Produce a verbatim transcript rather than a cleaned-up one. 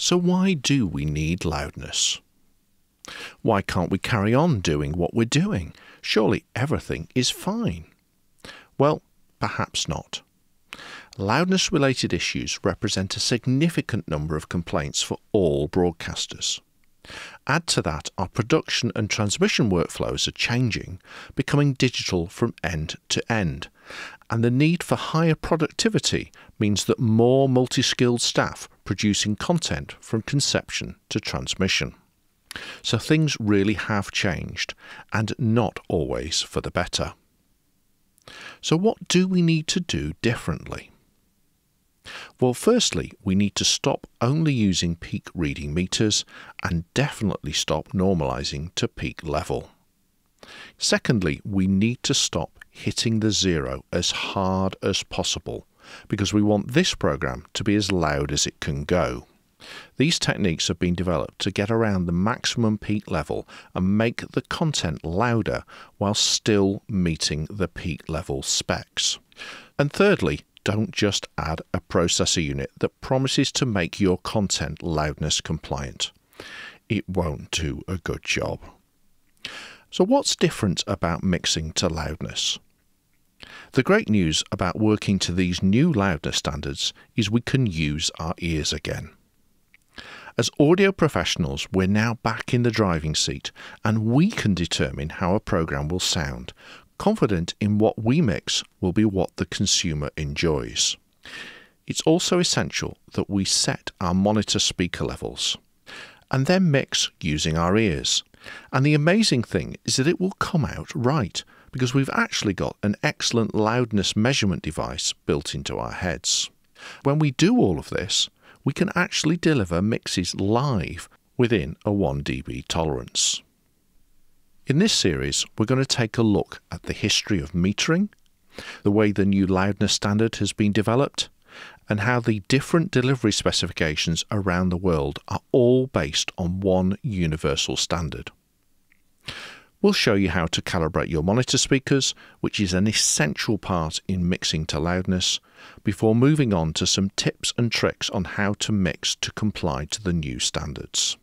So why do we need loudness? Why can't we carry on doing what we're doing? Surely everything is fine. Well, perhaps not. Loudness-related issues represent a significant number of complaints for all broadcasters. Add to that, our production and transmission workflows are changing, becoming digital from end to end, and the need for higher productivity means that more multi-skilled staff producing content from conception to transmission. So things really have changed, and not always for the better. So what do we need to do differently? Well, firstly, we need to stop only using peak reading meters and definitely stop normalizing to peak level. Secondly, we need to stop hitting the zero as hard as possible because we want this program to be as loud as it can go. These techniques have been developed to get around the maximum peak level and make the content louder while still meeting the peak level specs. And thirdly, don't just add a processor unit that promises to make your content loudness compliant. It won't do a good job. So what's different about mixing to loudness? The great news about working to these new loudness standards is we can use our ears again. As audio professionals, we're now back in the driving seat and we can determine how a program will sound, confident in what we mix will be what the consumer enjoys. It's also essential that we set our monitor speaker levels and then mix using our ears. And the amazing thing is that it will come out right because we've actually got an excellent loudness measurement device built into our heads. When we do all of this, we can actually deliver mixes live within a one D B tolerance. In this series, we're going to take a look at the history of metering, the way the new loudness standard has been developed, and how the different delivery specifications around the world are all based on one universal standard. We'll show you how to calibrate your monitor speakers, which is an essential part in mixing to loudness, before moving on to some tips and tricks on how to mix to comply to the new standards.